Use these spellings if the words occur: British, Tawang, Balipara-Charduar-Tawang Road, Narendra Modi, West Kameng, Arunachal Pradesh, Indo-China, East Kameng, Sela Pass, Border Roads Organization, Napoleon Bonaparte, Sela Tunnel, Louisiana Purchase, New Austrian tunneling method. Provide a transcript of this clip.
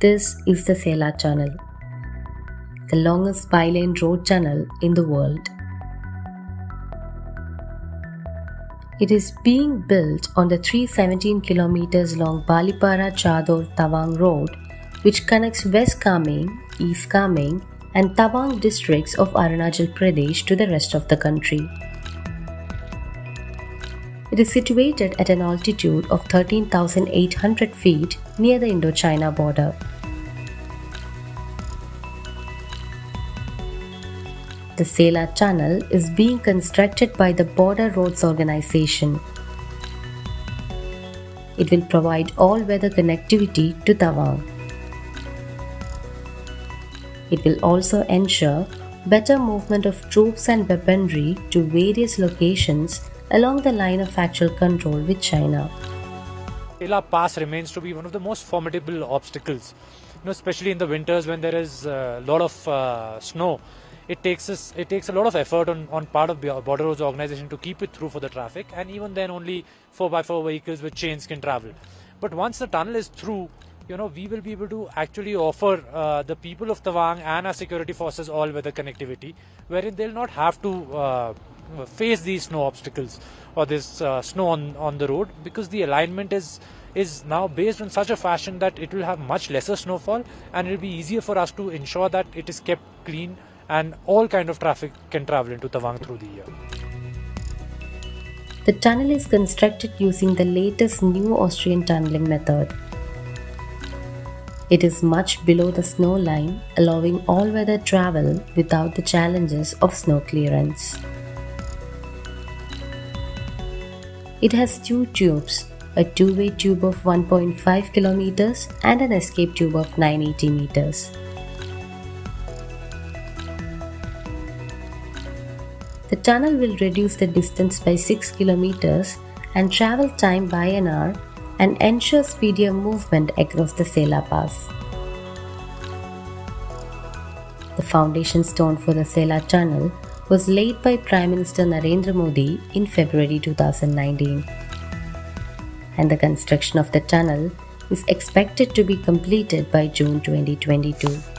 This is the Sela Tunnel, the longest bi-lane road tunnel in the world. It is being built on the 317 kilometers long Balipara-Charduar-Tawang Road, which connects West Kameng, East Kameng and Tawang districts of Arunachal Pradesh to the rest of the country. It is situated at an altitude of 13,800 feet near the Indo-China border. The Sela Tunnel is being constructed by the Border Roads Organization. It will provide all-weather connectivity to Tawang. It will also ensure better movement of troops and weaponry to various locations along the line of actual control with China. Sela Pass remains to be one of the most formidable obstacles, especially in the winters when there is a lot of snow. It takes a lot of effort on part of the Border Roads Organization to keep it through for the traffic, and even then only 4x4 vehicles with chains can travel. But once the tunnel is through, we will be able to actually offer the people of Tawang and our security forces all-weather connectivity, wherein they'll not have to face these snow obstacles or this snow on the road, because the alignment is now based on such a fashion that it will have much lesser snowfall, and it will be easier for us to ensure that it is kept clean and all kind of traffic can travel into Tawang through the year. The tunnel is constructed using the latest New Austrian tunneling method. It is much below the snow line, allowing all-weather travel without the challenges of snow clearance. It has two tubes, a two-way tube of 1.5 kilometers and an escape tube of 980 meters. The tunnel will reduce the distance by 6 kilometers and travel time by an hour, and ensure speedier movement across the Sela Pass. The foundation stone for the Sela Tunnel was laid by Prime Minister Narendra Modi in February 2019, and the construction of the tunnel is expected to be completed by June 2022.